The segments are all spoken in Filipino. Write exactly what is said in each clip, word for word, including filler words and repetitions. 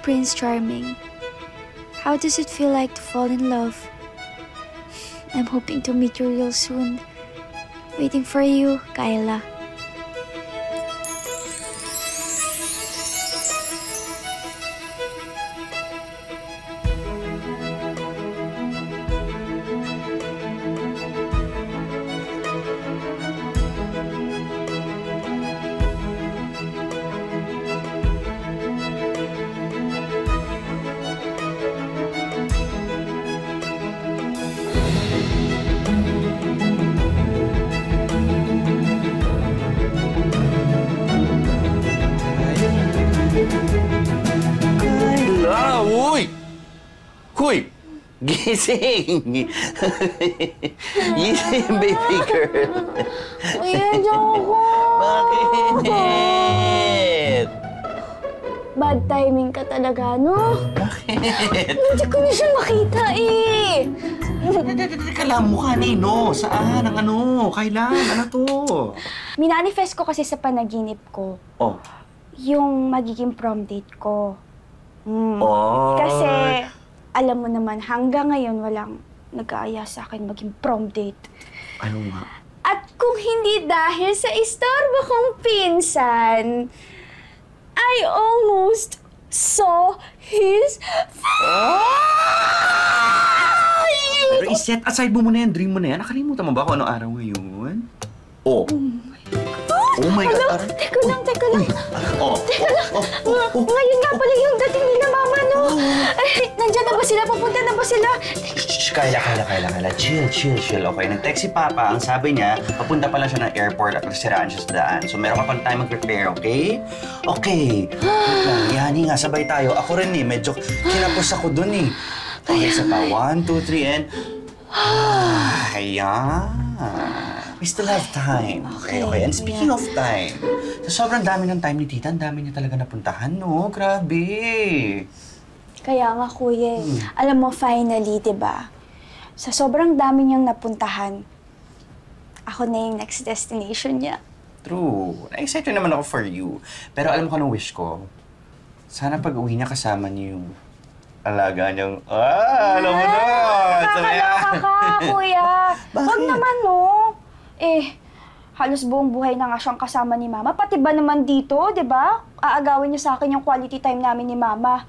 Prince Charming. How does it feel like to fall in love? I'm hoping to meet you real soon. Waiting for you, Kyla. Uy! Gising! Gising, baby girl! Kuya Joko! Bakit? Bad timing ka talaga, no? Bakit? Hindi ko na siya makita eh! Teka lang, mukha ni Ino. Saan? Ang ano? Kailan? Ano to? Minanifest ko kasi sa panaginip ko. Oh. Yung magiging prom date ko. Mm. Oh. Kasi... alam mo naman, hanggang ngayon walang nag-aaya sa akin maging prom date. Ano nga? At kung hindi dahil sa istorbo kong pinsan, I almost saw his face! Ah! Pero iset aside mo muna yan, dream mo na yan. Nakalimutan mo ba kung anong araw ngayon? Oh. Oh my God! Hello? Teka lang, teka lang. Oh. Teka lang. Ngayon nga pala yung dating nila, Mama, no? Ay, nandiyan na ba sila? Pupunta na ba sila? Shhh! Kyla, Kyla, Kyla, Kyla. Chill, chill, chill. Okay, nag-text si Papa. Ang sabi niya, papunta pala siya ng airport at nasiraan siya sa daan. So, meron ka pang time mag-prepare, okay? Okay. Yani nga, sabay tayo. Ako rin eh. Medyo kinapos ako dun eh. Okay, sa pa. One, two, three, and... ayan. We still have time. Okay, okay. And speaking yeah. of time, so sobrang dami ng time ni Tita. Ang dami niya talaga napuntahan, no? Grabe. Kaya nga, Kuya. Hmm. Alam mo, finally, di ba? Sa sobrang dami niyang napuntahan, ako na yung next destination niya. True. Na-excited naman ako for you. Pero alam mo kung anong wish ko? Sana pag-uwi niya kasama niyo yung alaga niyang... ah, alam mo na! Nakakaloka ka, Kuya. Huwag naman, no? Eh, halos buong buhay na nga siyang kasama ni Mama. Pati ba naman dito, di ba? Aagawin niyo sa akin yung quality time namin ni Mama.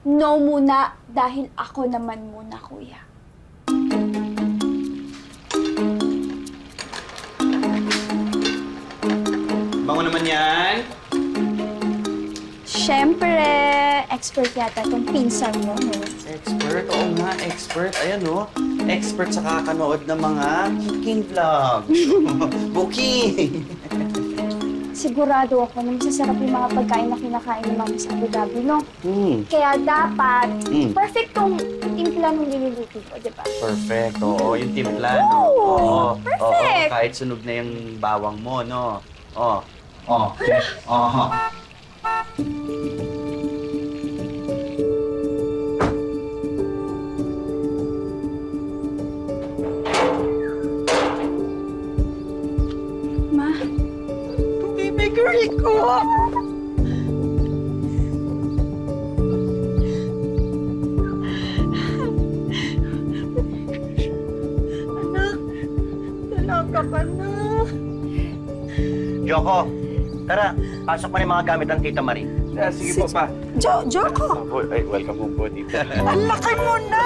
No muna, dahil ako naman muna, Kuya. Bango naman yan? Siyempre, expert yata itong pinsan mo, no? Expert? Oo nga, expert. Ayan, no? Expert sa kakanood ng mga cooking vlogs. Booking! Sigurado ako na masasarap yung mga pagkain na kinakain ng Mama sa Abu Dhabi, no? Mm. Kaya dapat, mm. perfect yung timpla nung niluluto ko, di ba? Perfect, oo. Yung timpla, no? Oo, perfect! Oo, kahit sunog na yung bawang mo, no? Oo, oo, oo. Rico! Anak, anak ka pa na. Joko, tara, pasok mo na mga gamit ng Tita Marie. Ah, sige si po, pa. Jo Joko! Ay, welcome home po, Tita. Ang laki mo na!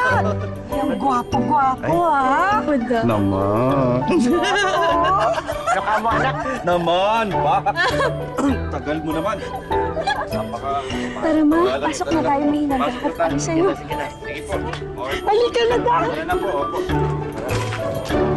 Ang gwapo-gwapo, ha? Naman! Joko mo, anak! Naman, ba? Tagal mo naman. Tara, Ma, pasok na tayo. May hinagakot kami sa'yo. Halika na, daan! Halika na po, opo.